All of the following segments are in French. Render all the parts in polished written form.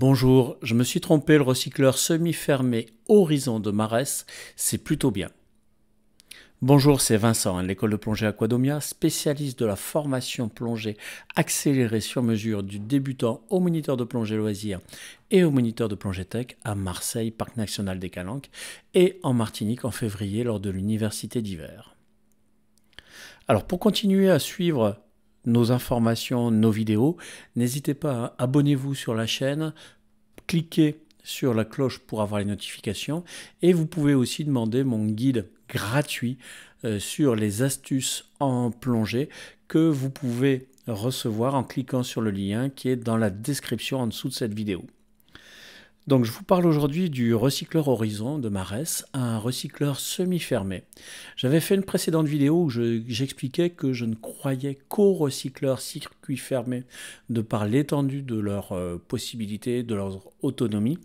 Bonjour, je me suis trompé, le recycleur semi-fermé Horizon de Mares, c'est plutôt bien. Bonjour, c'est Vincent, à l'école de plongée Aquadomia, spécialiste de la formation plongée accélérée sur mesure du débutant au moniteur de plongée loisir et au moniteur de plongée tech à Marseille, Parc National des Calanques et en Martinique en février lors de l'université d'hiver. Alors pour continuer à suivre nos informations, nos vidéos, n'hésitez pas à abonnez-vous sur la chaîne, cliquez sur la cloche pour avoir les notifications et vous pouvez aussi demander mon guide gratuit sur les astuces en plongée que vous pouvez recevoir en cliquant sur le lien qui est dans la description en dessous de cette vidéo. Donc je vous parle aujourd'hui du recycleur Horizon de Mares, un recycleur semi-fermé. J'avais fait une précédente vidéo où j'expliquais que je ne croyais qu'aux recycleurs circuit fermé de par l'étendue de leurs possibilités, de leur autonomie.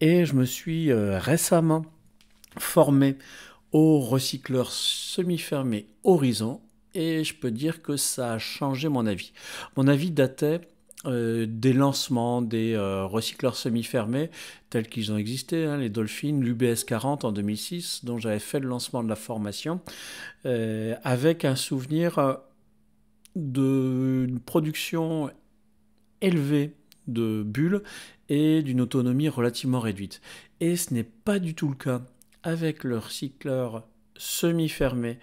Et je me suis récemment formé au recycleur semi-fermé Horizon et je peux dire que ça a changé mon avis. Mon avis datait des lancements des recycleurs semi-fermés tels qu'ils ont existé, hein, les Dolphins, l'UBS 40 en 2006, dont j'avais fait le lancement de la formation, avec un souvenir d'une production élevée de bulles et d'une autonomie relativement réduite. Et ce n'est pas du tout le cas avec le recycleur semi-fermé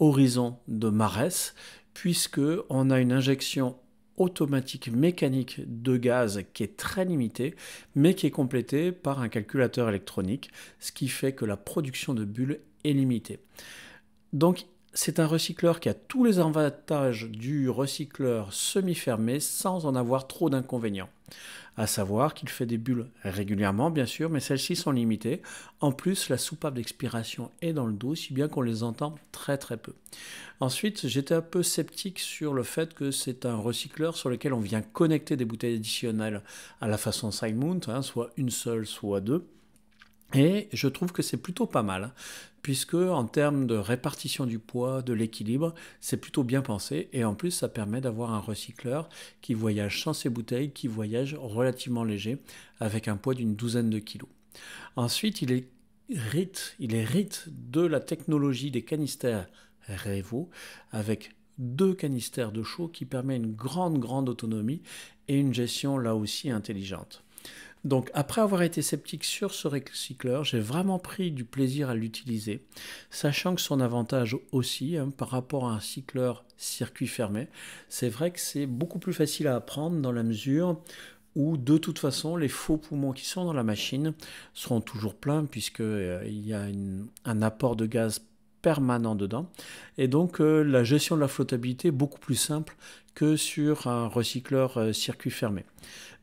Horizon de Mares, puisque on a une injection automatique mécanique de gaz qui est très limitée, mais qui est complétée par un calculateur électronique, ce qui fait que la production de bulles est limitée. Donc c'est un recycleur qui a tous les avantages du recycleur semi-fermé sans en avoir trop d'inconvénients. À savoir qu'il fait des bulles régulièrement bien sûr, mais celles-ci sont limitées. En plus, la soupape d'expiration est dans le dos, si bien qu'on les entend très peu. Ensuite, j'étais un peu sceptique sur le fait que c'est un recycleur sur lequel on vient connecter des bouteilles additionnelles à la façon Sidemount, hein, soit une seule, soit deux. Et je trouve que c'est plutôt pas mal, puisque en termes de répartition du poids, de l'équilibre, c'est plutôt bien pensé. Et en plus, ça permet d'avoir un recycleur qui voyage sans ses bouteilles, qui voyage relativement léger, avec un poids d'une douzaine de kilos. Ensuite, il hérite de la technologie des canistères Revo, avec deux canistères de chaud qui permet une grande autonomie et une gestion là aussi intelligente. Donc après avoir été sceptique sur ce recycleur, j'ai vraiment pris du plaisir à l'utiliser, sachant que son avantage aussi, hein, par rapport à un recycleur circuit fermé, c'est vrai que c'est beaucoup plus facile à apprendre dans la mesure où de toute façon les faux poumons qui sont dans la machine seront toujours pleins puisqu'il y a un apport de gaz permanent dedans, et donc la gestion de la flottabilité est beaucoup plus simple que sur un recycleur circuit fermé.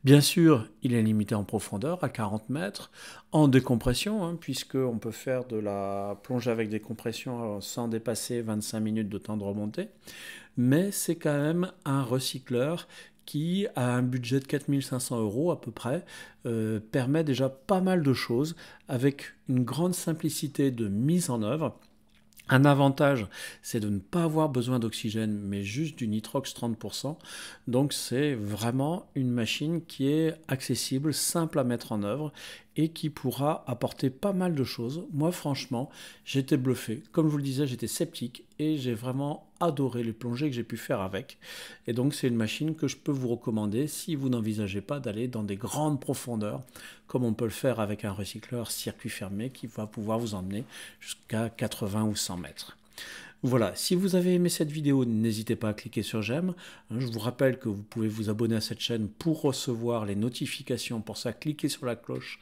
Bien sûr, il est limité en profondeur à 40 mètres, en décompression, hein, puisqu'on peut faire de la plongée avec décompression sans dépasser 25 minutes de temps de remontée, mais c'est quand même un recycleur qui, à un budget de 4 500 € à peu près, permet déjà pas mal de choses avec une grande simplicité de mise en œuvre. Un avantage, c'est de ne pas avoir besoin d'oxygène, mais juste du nitrox 30%. Donc c'est vraiment une machine qui est accessible, simple à mettre en œuvre et qui pourra apporter pas mal de choses. Moi, franchement, j'étais bluffé. Comme je vous le disais, j'étais sceptique et j'ai vraiment adoré les plongées que j'ai pu faire avec. Et donc c'est une machine que je peux vous recommander si vous n'envisagez pas d'aller dans des grandes profondeurs, comme on peut le faire avec un recycleur circuit fermé qui va pouvoir vous emmener jusqu'à 80 ou 100 mètres. Voilà, si vous avez aimé cette vidéo, n'hésitez pas à cliquer sur j'aime. Je vous rappelle que vous pouvez vous abonner à cette chaîne pour recevoir les notifications. Pour ça, cliquez sur la cloche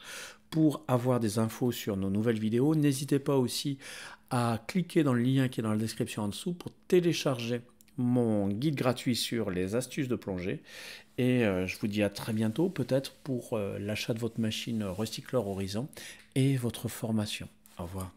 pour avoir des infos sur nos nouvelles vidéos. N'hésitez pas aussi à cliquer dans le lien qui est dans la description en dessous pour télécharger mon guide gratuit sur les astuces de plongée. Et je vous dis à très bientôt, peut-être pour l'achat de votre machine recycleur Horizon et votre formation. Au revoir.